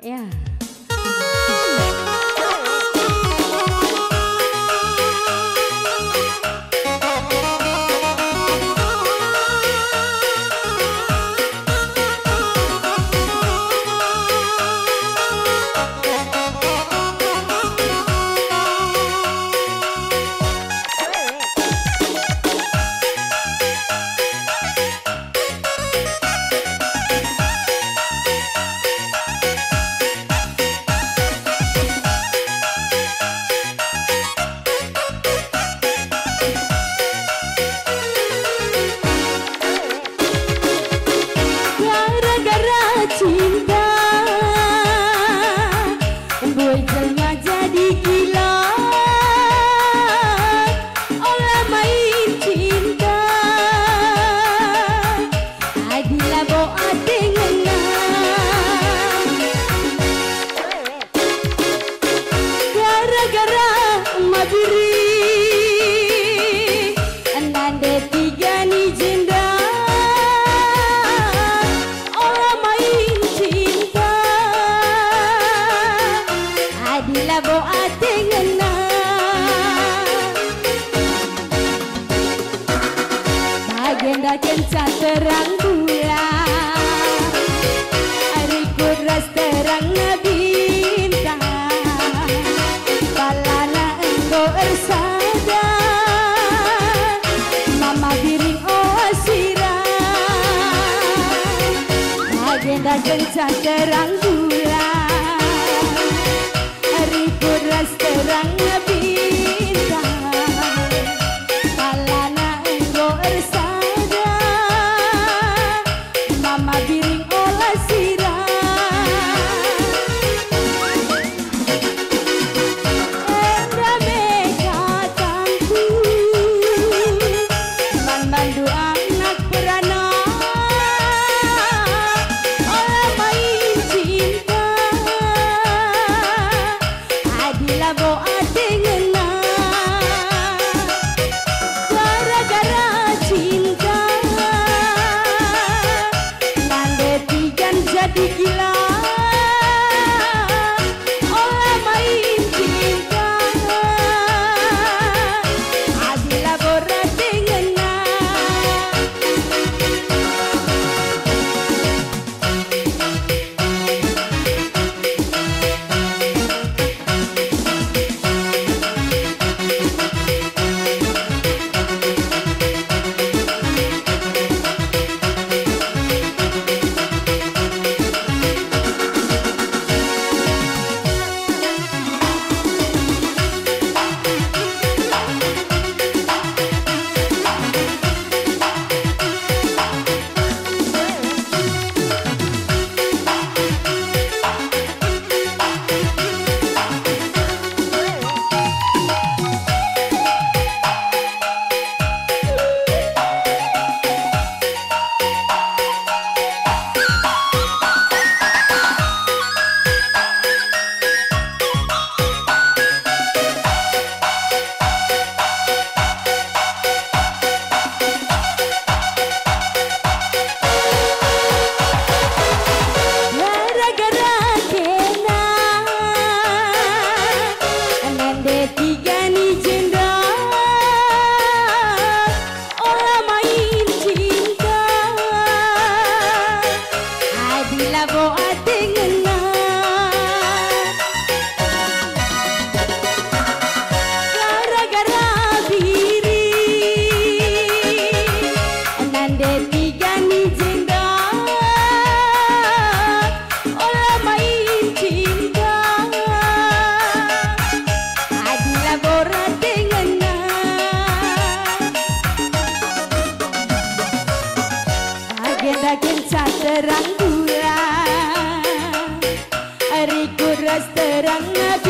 Ya. Terang bulan, ariku ras terang bintang, palana engkau ersada, mama biring osira, agenda kencang terang bulan, ariku ras terang bintang, palana engkau ersada. Terang bulan, hari ku ras terang.